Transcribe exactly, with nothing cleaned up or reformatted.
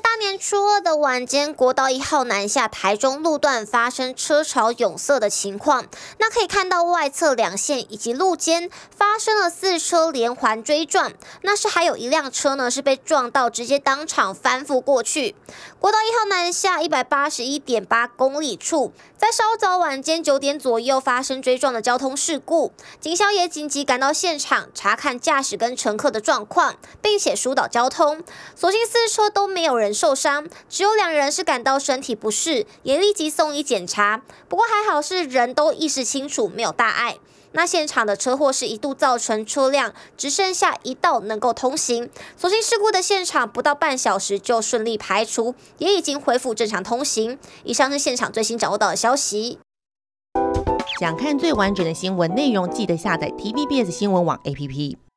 大年初二的晚间，国道一号南下台中路段发生车潮涌塞的情况。那可以看到外侧两线以及路肩发生了四车连环追撞，那是还有一辆车呢是被撞到，直接当场翻覆过去。国道一号南下 一百八十一点八 公里处，在稍早晚间九点左右发生追撞的交通事故，警消也紧急赶到现场查看驾驶跟乘客的状况，并且疏导交通。所幸四车都没有人受伤，只有两人是感到身体不适，也立即送医检查。不过还好是人都意识清楚，没有大碍。那现场的车祸是一度造成车辆只剩下一道能够通行，所幸事故的现场不到半小时就顺利排除，也已经恢复正常通行。以上是现场最新掌握到的消息。想看最完整的新闻内容，记得下载 T V B S 新闻网 A P P。